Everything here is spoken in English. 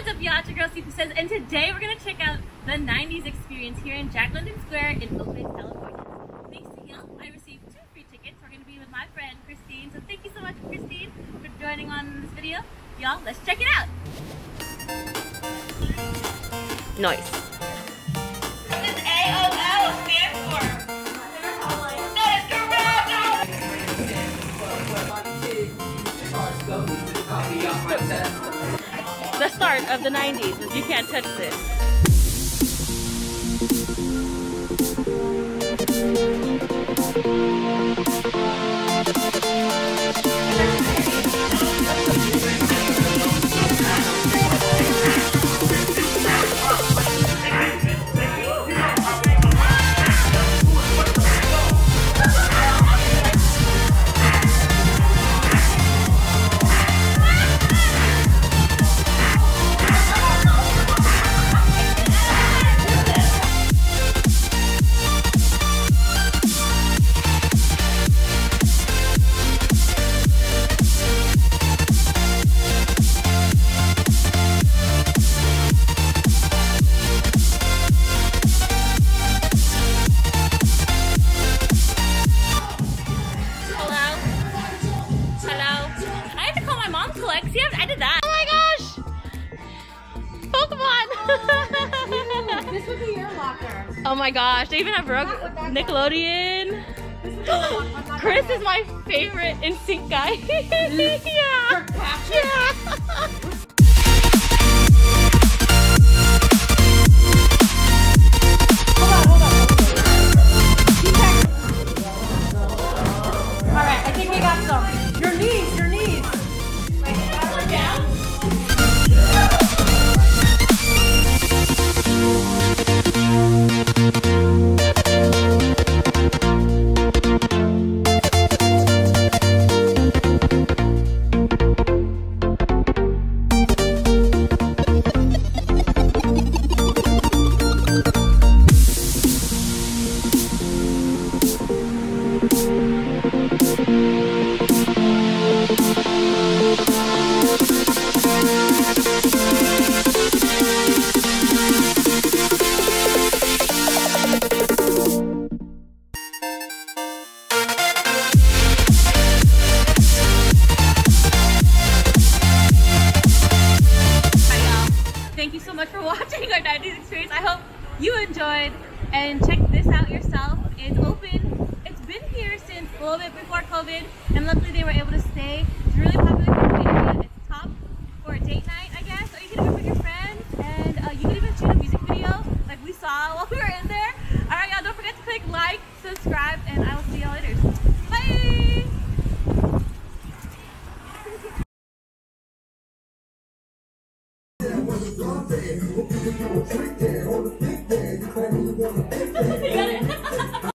What's up, y'all? It's your girl, CP Says, and today we're going to check out the 90s experience here in Jack London Square in Oakland, California. Thanks to Yelp, I received 2 free tickets. We're going to be with my friend, Christine. So thank you so much, Christine, for joining on this video. Y'all, let's check it out. Nice. This is AOL stand for. That is correct! The start of the 90s is You Can't Touch This. Oh my gosh, they even have Nickelodeon. Chris is my favorite NSYNC guy. Yeah. Yeah. Thank you so much for watching our 90s experience. I hope you enjoyed, and check this out yourself. It's open. It's been here since a little bit before COVID, and luckily they were able to stay. It's really popular community. It's top for a date night, I guess. Or you can go with your friends, and you can even shoot a music video like we saw while we were in there. All right, y'all, don't forget to click like, subscribe, and I will see y'all later. Bye! We'll be right there on the